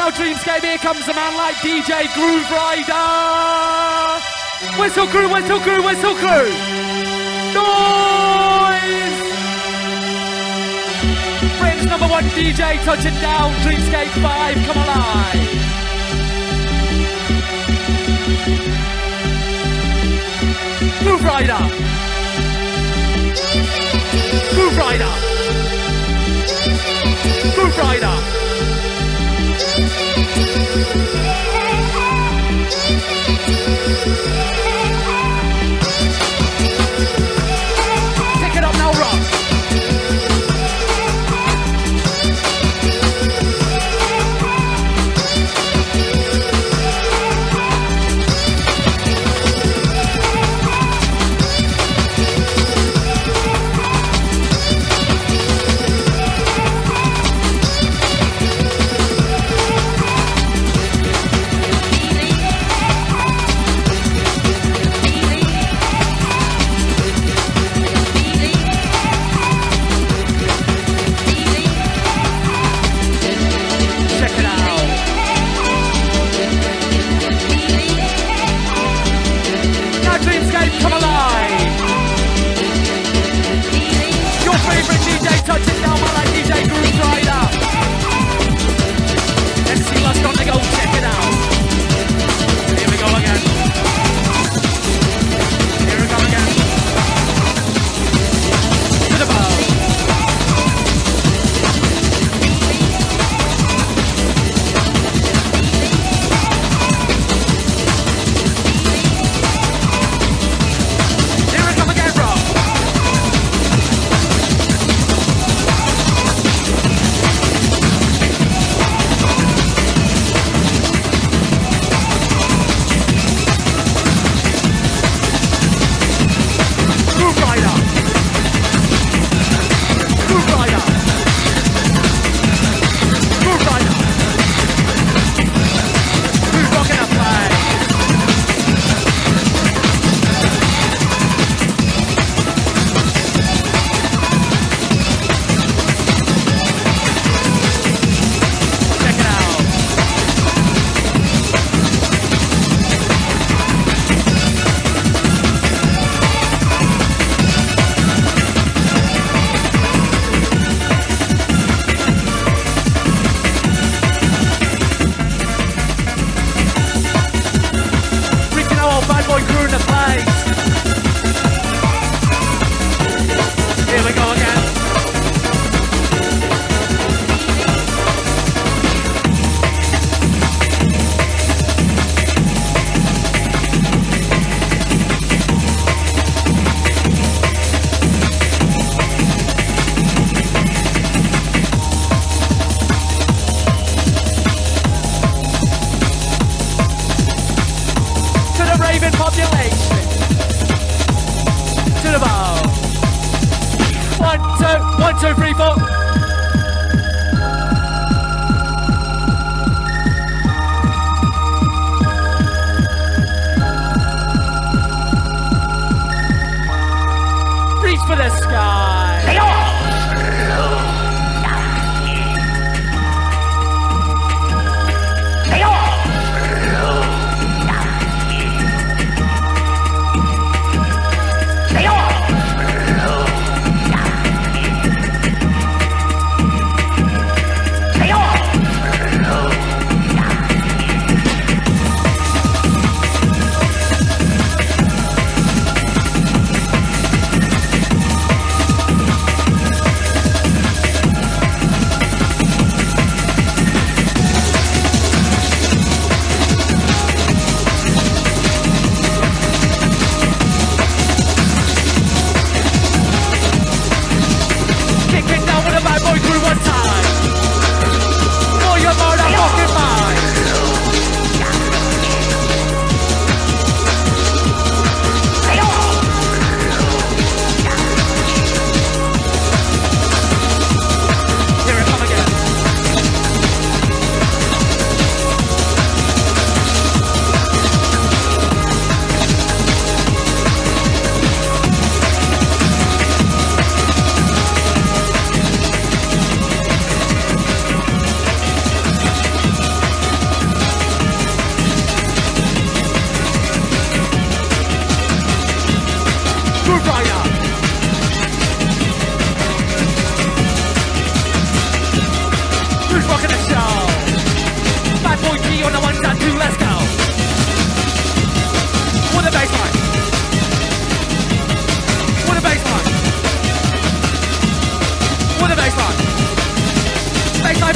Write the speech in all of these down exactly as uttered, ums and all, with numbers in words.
Now Dreamscape, here comes a man like D J Grooverider. Whistle crew, whistle crew, whistle crew. Noise! Britain's number one D J touching down. Dreamscape five, come alive. Grooverider! Grooverider! Grooverider! Pick it up now, Rob!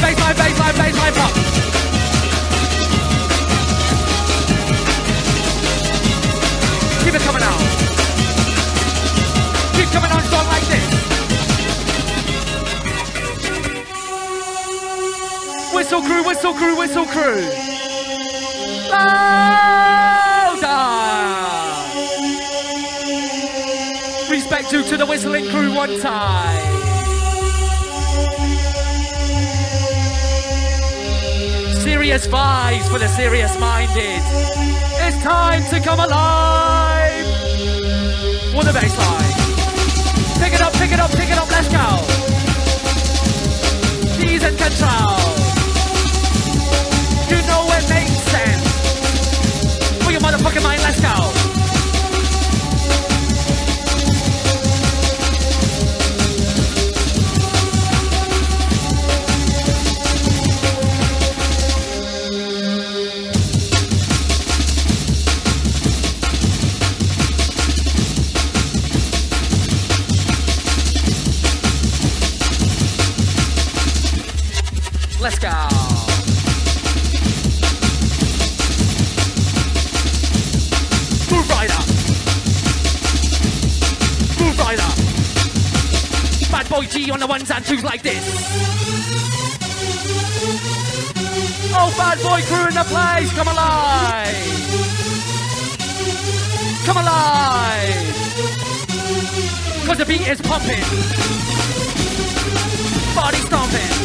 baseline, baseline, baseline pop. Keep it coming out. Keep coming on strong like this. Whistle crew, whistle crew, whistle crew. Louder. Respect due to the whistling crew one time. Serious vibes for the serious minded. It's time to come alive. With the bassline. Pick it up, pick it up, pick it up, let's go. Ease and control. You know it makes sense. For your motherfucking mind, let's go. Let's go. Grooverider. Grooverider. Bad boy G on the ones and twos like this. Oh, bad boy crew in the place. Come alive. Come alive. Cause the beat is pumping. Body stomping.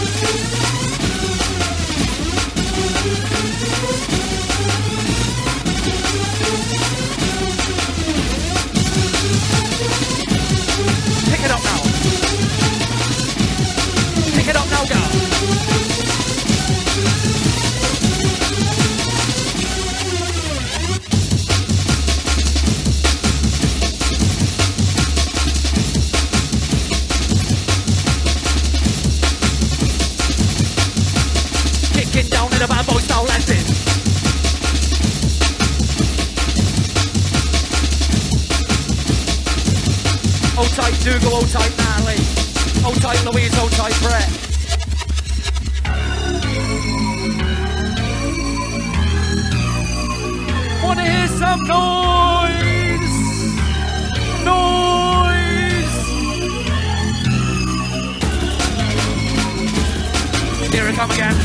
Pick it up now. Pick it up now, go. Kicking down in a bad boy style like this. Old type Dougal, old type Natalie, old type Louise, old type Brett. Wanna hear some noise? Noise! Here it come again.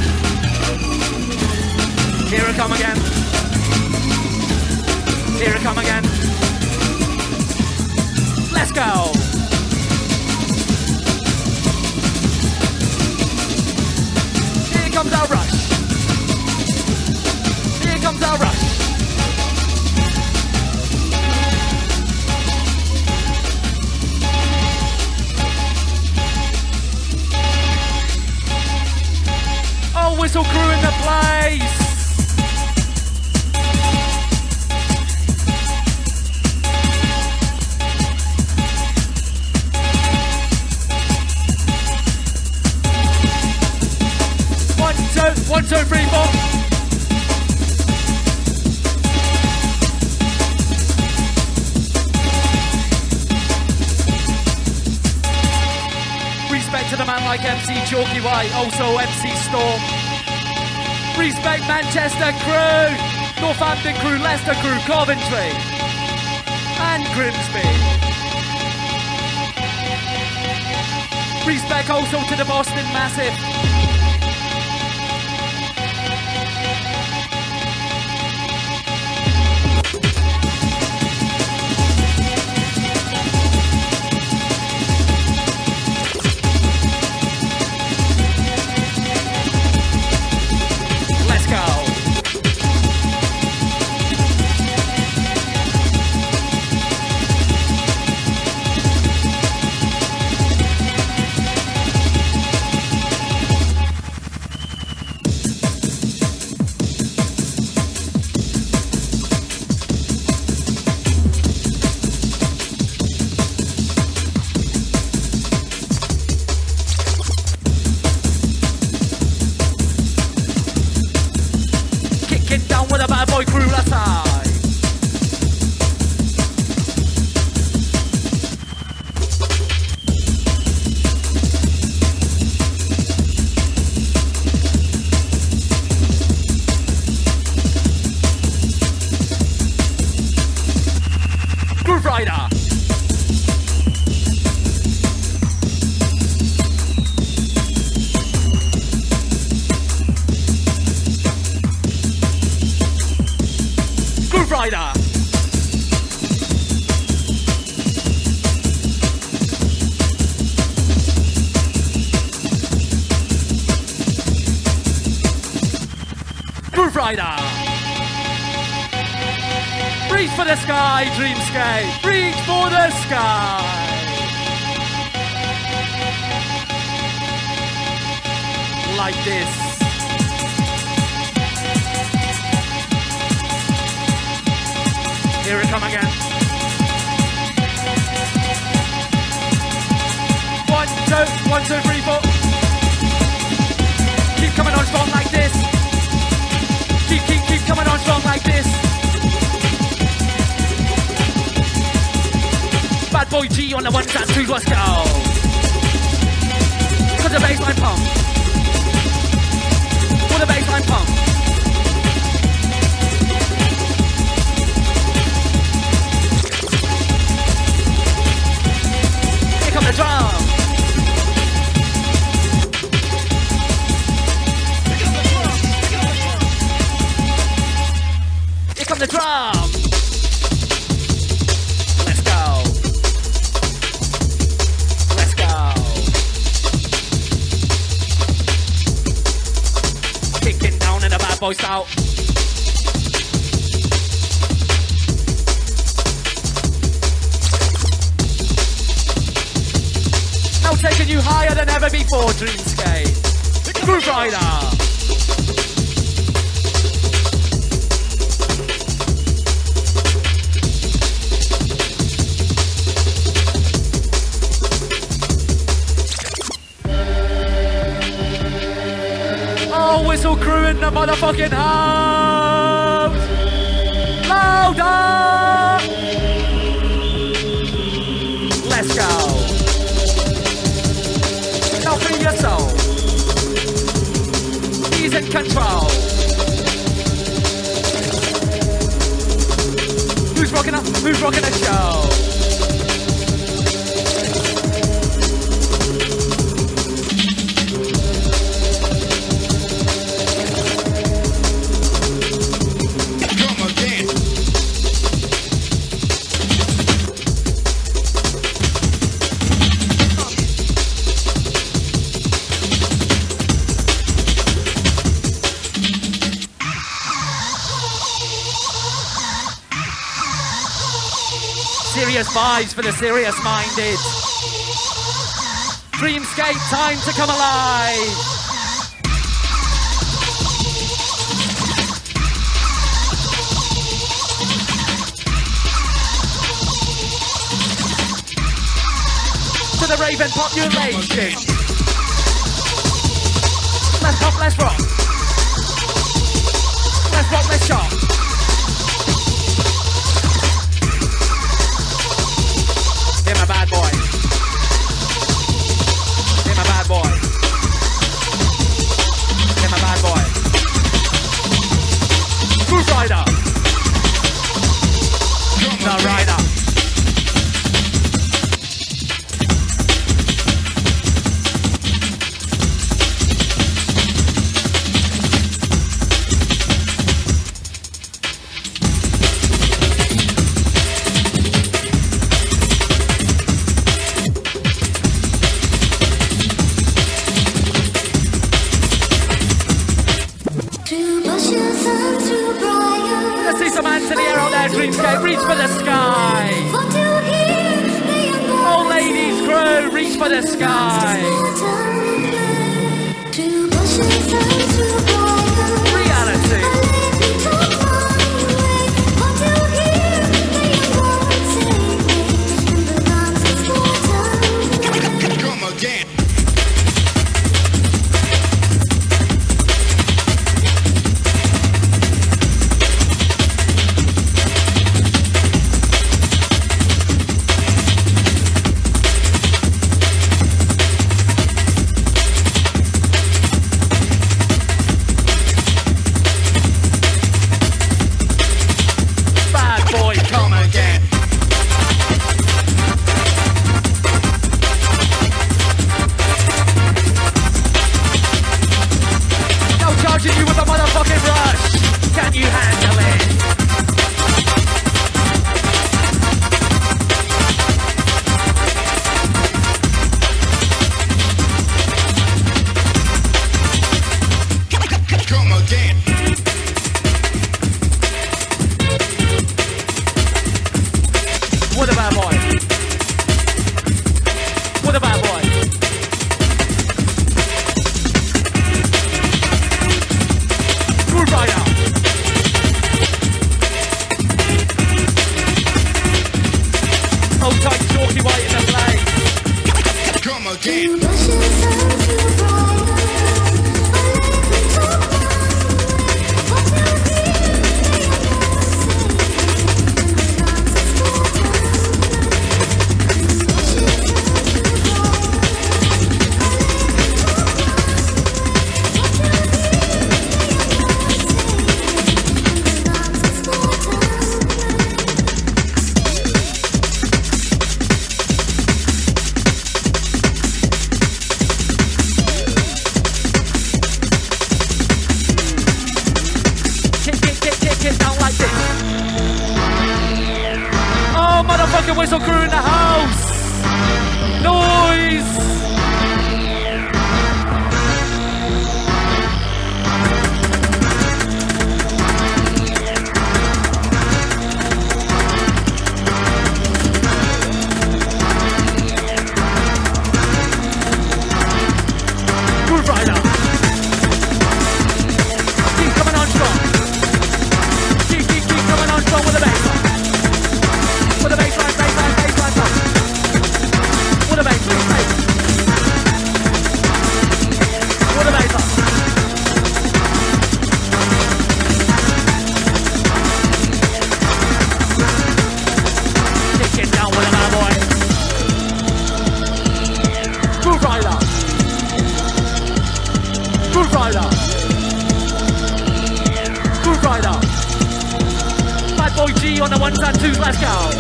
Here it come again. Here it come again. Let's go. Here comes our rush. Here comes our rush. Oh, whistle crew in the place. One, two, three, four. Respect to the man like M C Chalky White, also M C Storm. Respect Manchester crew, Northampton crew, Leicester crew, Coventry, and Grimsby. Respect also to the Boston Massive. Grooverider. Grooverider. Reach for the sky, Dreamscape. Reach for the sky. Like this. Here it come again. One, two, one, two, three, four. Keep coming on strong like this. Keep, keep, keep coming on strong like this. Bad boy G on the ones and twos, let's go. For the baseline pump. For the baseline pump. The drum. Here comes the drum. Let's go. Let's go. Kicking down in the bad boy style. Taking you higher than ever before, Dreamscape. Grooverider. Oh, whistle crew in the motherfucking house. Louder. Let's go. Your soul. He's in control. Who's rocking up? Who's rocking the show? Come again. Serious vibes for the serious minded. Dreamscape, time to come alive. To the raven population. Let's pop, let's rock. Let's rock, let's shop. You with a motherfucking rush. Can you handle it? Chalky Whistle crew in the house. Noise. On the ones and twos, let's go!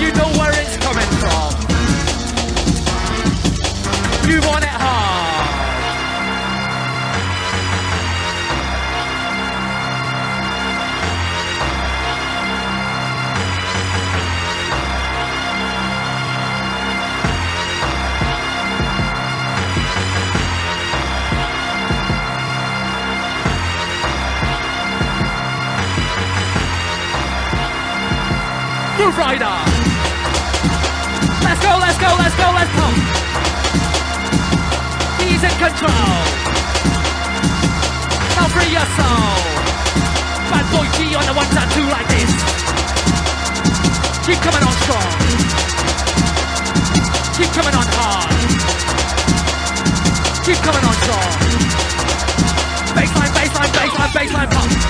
You know where it's coming from. You want it hard. Grooverider. Let's go, let's go, let's go, let's pump. He's in control. Now free your soul. Bad boy G on the ones that do like this. Keep coming on strong. Keep coming on hard. Keep coming on strong. Baseline, baseline, baseline, baseline pump.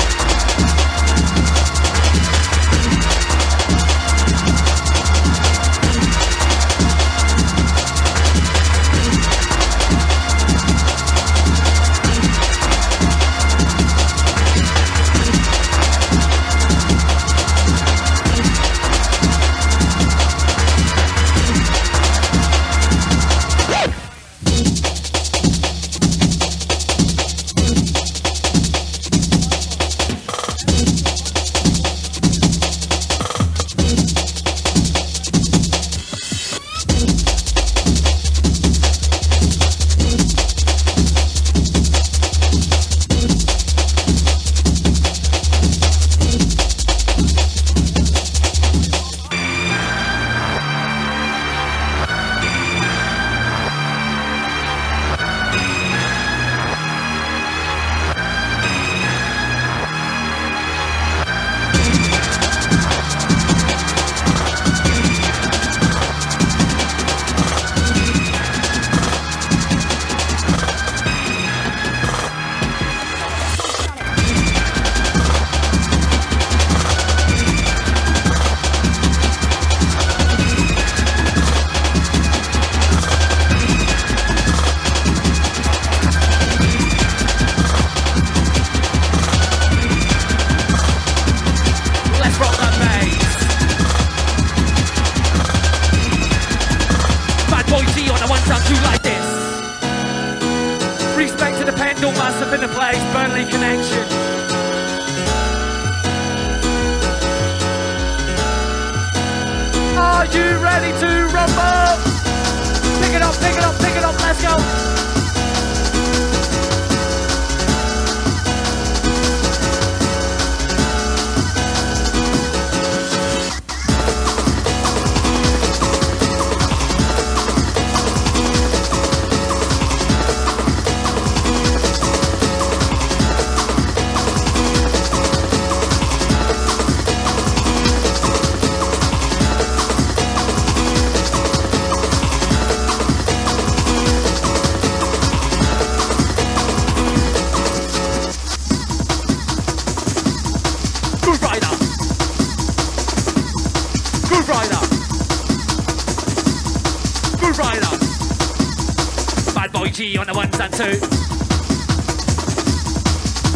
G on the ones and two.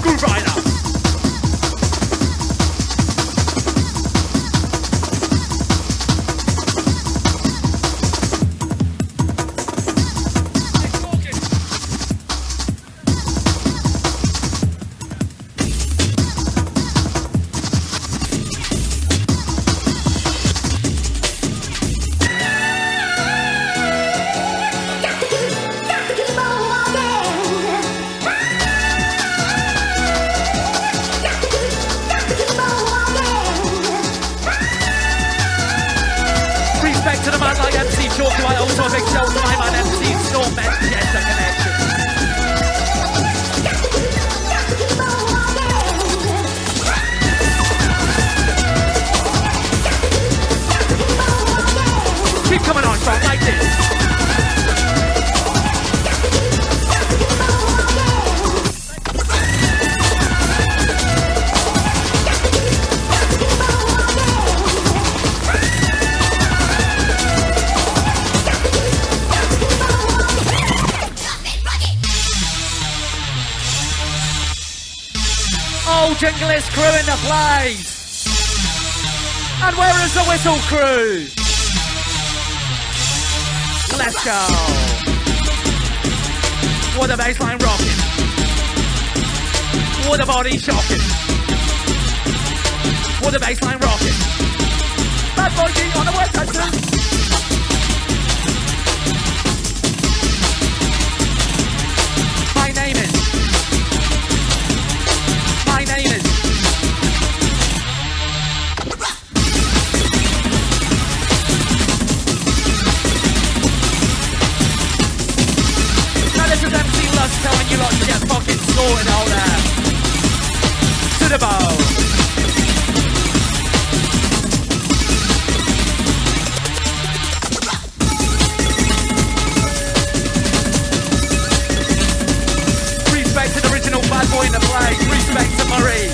Grooverider. Jinglist crew in the place. And where is the whistle crew? Let's go. What a baseline rocking. What a body shocking. What a baseline rocking. Bad boy G on the west entrance. My name is. My name is. Now this is M C Lust telling you lot to get fucking sorted out there. To the bow. Respect to the original bad boy in the play. Respect to Murray.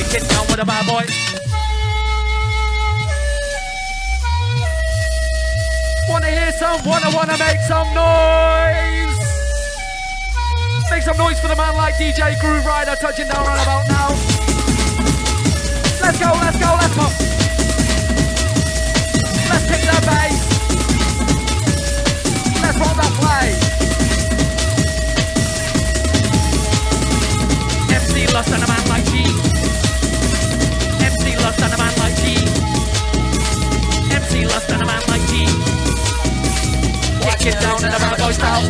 Kick it down with a bad boy. Wanna hear some? Wanna wanna make some noise? Make some noise for the man like D J Grooverider touching down right about now. Let's go, let's go, let's go. Let's pick that bass. Let's roll that play. M C Lust and a man like G. M C Lust and a man like G. M C Lust and a man like G. Kick it down and the bad boy style.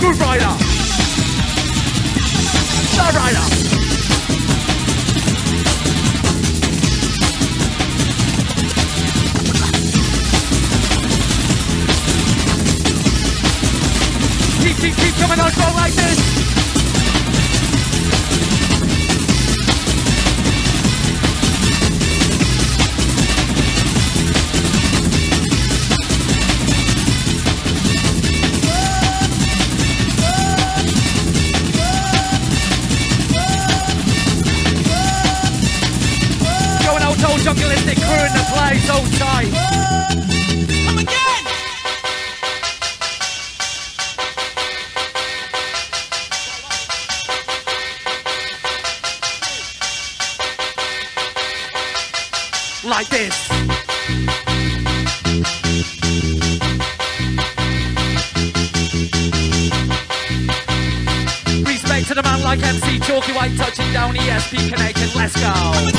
Grooverider. Starrider. Keep, keep coming on strong like this. Going out old jungulistic crew in the place, old tight. Like this. Respect to the man like M C Chalky White touching down E S P Connected. Let's go.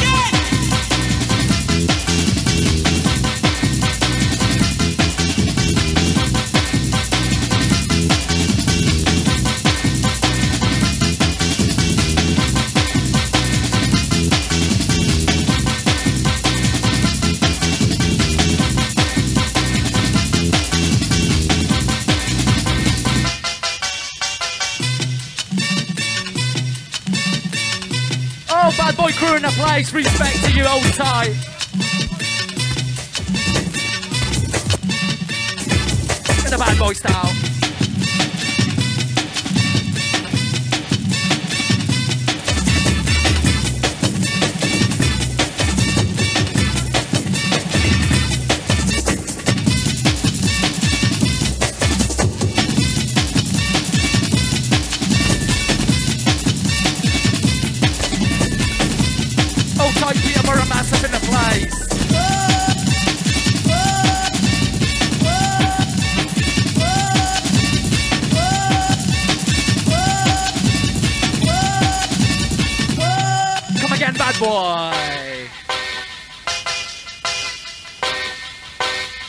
Boy crew in the place, respect to you old tight. In the bad boy style. boy.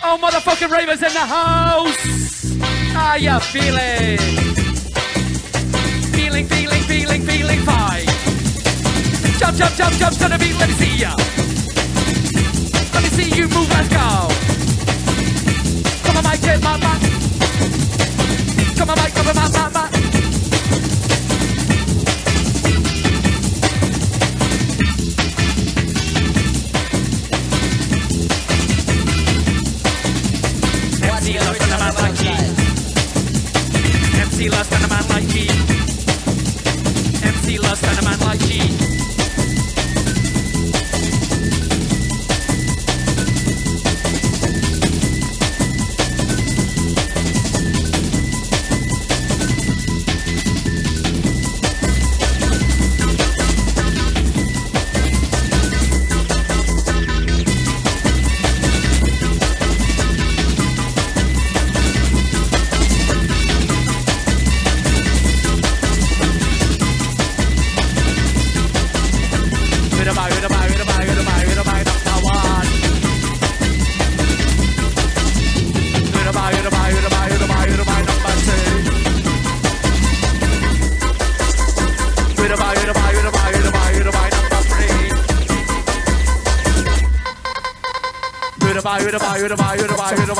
Oh, motherfucking Raven's in the house. How you feeling? Feeling, feeling, feeling, feeling fine. Jump, jump, jump, jump to the beat. Let me see ya. Let me see you move. Let's go. Come on, Mike, get my mic. Come on, Mike, come on, my, my, my. M C lost on a man like me. M C lost on a man like me. M C lost on a man like me.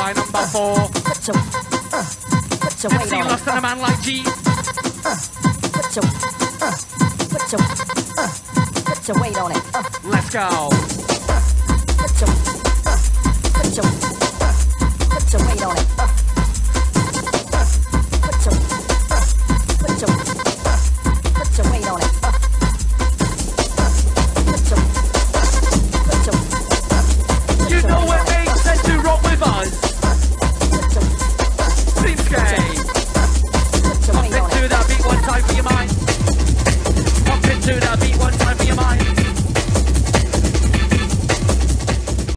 Number four. Put your, uh, put your weight on. Lost on a man like G. Uh, put your, uh, put your, uh, put your weight on it. Uh, Let's go. Uh, put your